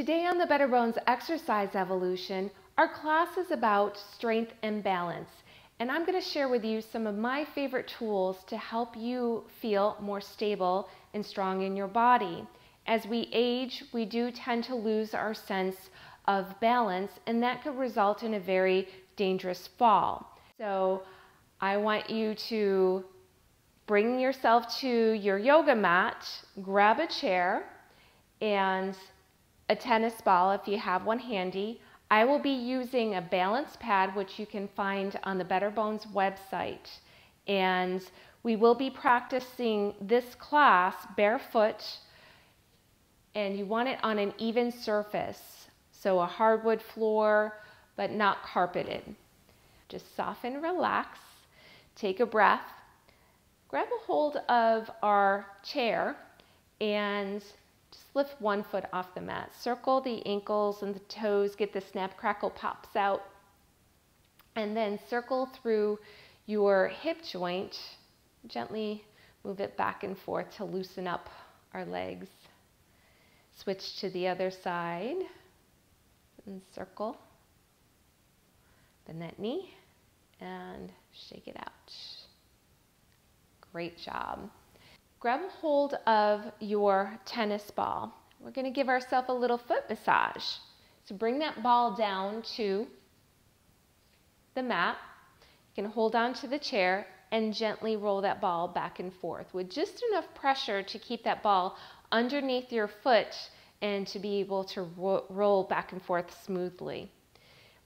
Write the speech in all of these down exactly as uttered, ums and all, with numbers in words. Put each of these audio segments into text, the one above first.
Today on the Better Bones Exercise Evolution, our class is about strength and balance. And I'm going to share with you some of my favorite tools to help you feel more stable and strong in your body. As we age, we do tend to lose our sense of balance, and that could result in a very dangerous fall. So I want you to bring yourself to your yoga mat, grab a chair, and a tennis ball if you have one handy. I will be using a balance pad, which you can find on the Better Bones website. And we will be practicing this class barefoot, and you want it on an even surface. So a hardwood floor, but not carpeted. Just soften, relax, take a breath. Grab a hold of our chair and just lift one foot off the mat. Circle the ankles and the toes, get the snap, crackle, pops out. And then circle through your hip joint. Gently move it back and forth to loosen up our legs. Switch to the other side and circle. Bend that knee and shake it out. Great job. Grab a hold of your tennis ball. We're going to give ourselves a little foot massage. So bring that ball down to the mat. You can hold on to the chair and gently roll that ball back and forth with just enough pressure to keep that ball underneath your foot and to be able to ro- roll back and forth smoothly.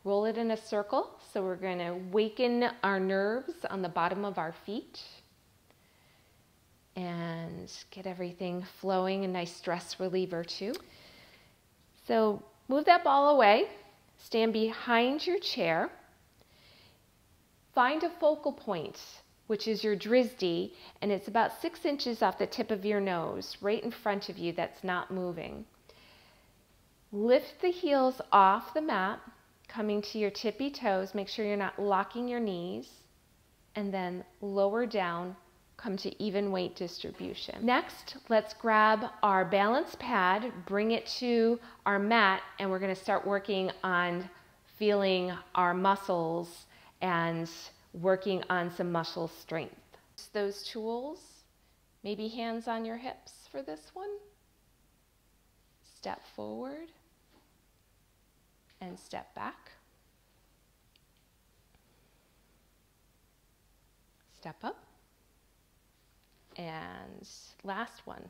Roll it in a circle. So we're going to awaken our nerves on the bottom of our feet. And get everything flowing, a nice stress reliever too. So move that ball away, stand behind your chair, find a focal point, which is your drishti, and it's about six inches off the tip of your nose, right in front of you, that's not moving. Lift the heels off the mat, coming to your tippy toes, make sure you're not locking your knees, and then lower down, come to even weight distribution. Next, let's grab our balance pad, bring it to our mat, and we're going to start working on feeling our muscles and working on some muscle strength. Those tools, maybe hands on your hips for this one. Step forward and step back. Step up. And last one.